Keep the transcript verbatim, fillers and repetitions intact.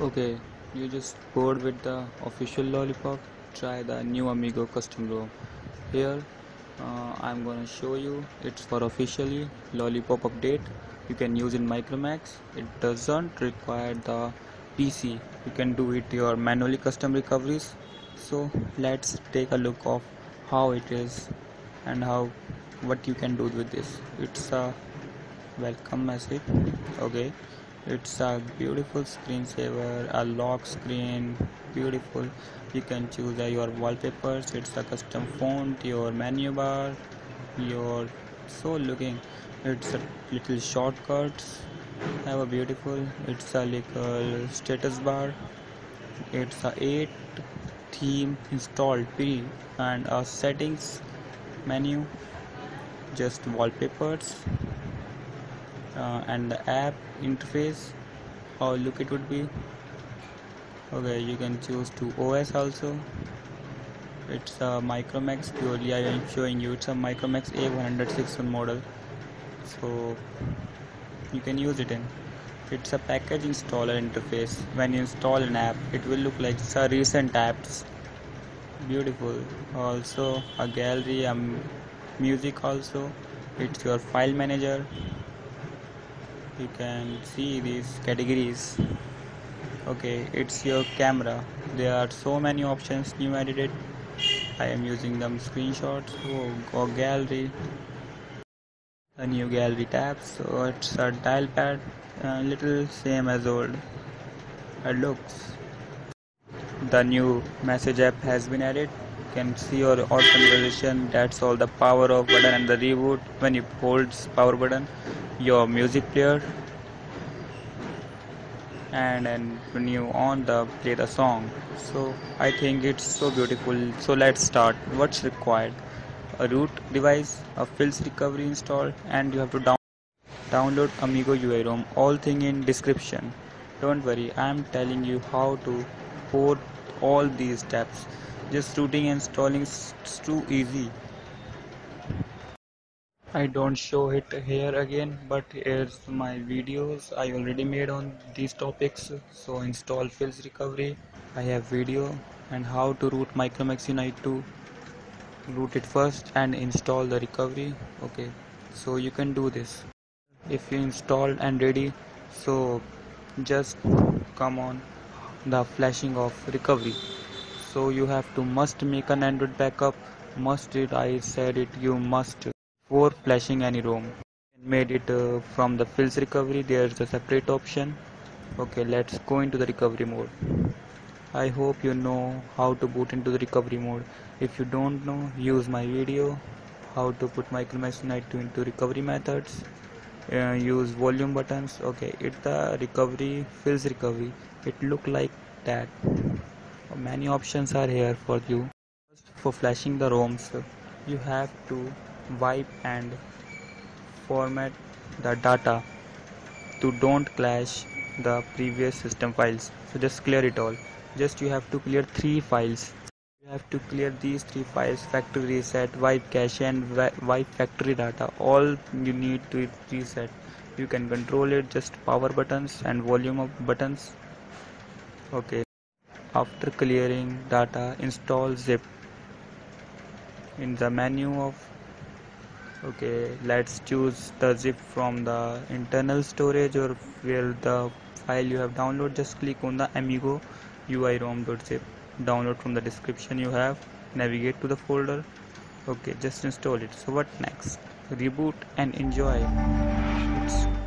Okay, you just bored with the official Lollipop, try the new Amigo custom ROM. Here uh, I'm gonna show you. It's for officially Lollipop update. You can use in Micromax. It doesn't require the P C. You can do it your manually custom recoveries. So let's take a look of how it is and how what you can do with this. It's a welcome message. Okay, it's a beautiful screensaver, a lock screen, beautiful. You can choose your wallpapers, it's a custom font, your menu bar, your so looking, it's a little shortcuts, have a beautiful, it's a little status bar, it's a eight theme installed pre and a settings menu, just wallpapers. Uh, and the app interface, how look it would be. Okay, you can choose to O S also. It's a Micromax purely I am showing you. It's a Micromax A one oh six model, so you can use it in. It's a package installer interface. When you install an app, it will look like it's a recent apps. Beautiful. Also a gallery, um, music also. It's your file manager. You can see these categories. Okay, it's your camera. There are so many options new added. I am using them screenshots or, or gallery. A new gallery tab. So it's a dial pad, a little same as old. It looks. The new message app has been added. You can see your all conversation. That's all the power off button and the reboot when you hold power button. Your music player, and then when you on the play the song. So I think it's so beautiful. So let's start. What's required? A root device, a PhilZ recovery install, and you have to down download Amigo U I ROM. All thing in description. Don't worry, I am telling you how to port all these steps. Just rooting and installing is too easy. I don't show it here again, but here's my videos I already made on these topics. So install PhilZ recovery, I have video, and how to root Micromax Unite two. Root it first and install the recovery. Okay, so you can do this if you install and ready. So just come on the flashing of recovery. So you have to must make an Android backup. Must it? I said it. You must. For flashing any ROM, made it uh, from the PhilZ recovery. There's a separate option. Okay, let's go into the recovery mode. I hope you know how to boot into the recovery mode. If you don't know, use my video how to put Micromax Unite two into recovery methods. Uh, use volume buttons. Okay, it's the recovery PhilZ recovery. It look like that. Many options are here for you. First, for flashing the ROMs, you have to wipe and format the data to don't clash the previous system files. So just clear it all. Just you have to clear three files. You have to clear these three files: factory reset, wipe cache, and wipe factory data. All you need to reset. You can control it just power buttons and volume up buttons. Okay, after clearing data, install zip in the menu of. Okay, let's choose the zip from the internal storage or where the file you have downloaded. Just click on the Amigo U I ROM.zip. Download from the description you have. Navigate to the folder. Okay, just install it. So what next? Reboot and enjoy. It's